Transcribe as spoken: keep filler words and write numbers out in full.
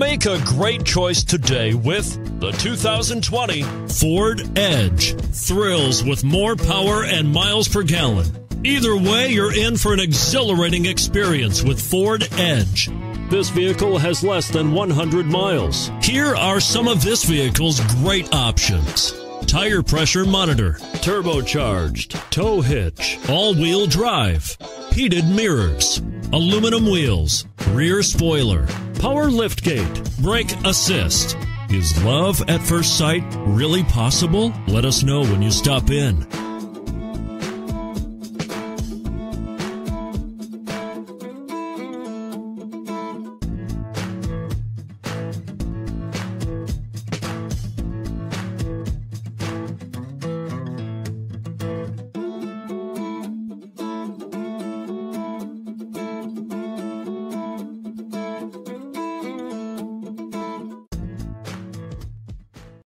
Make a great choice today with the two thousand twenty Ford Edge. Thrills with more power and miles per gallon. Either way, you're in for an exhilarating experience with Ford Edge. This vehicle has less than one hundred miles. Here are some of this vehicle's great options: tire pressure monitor, turbocharged, tow hitch, all-wheel drive, heated mirrors, aluminum wheels, rear spoiler, power liftgate, brake assist. Is love at first sight really possible? Let us know when you stop in.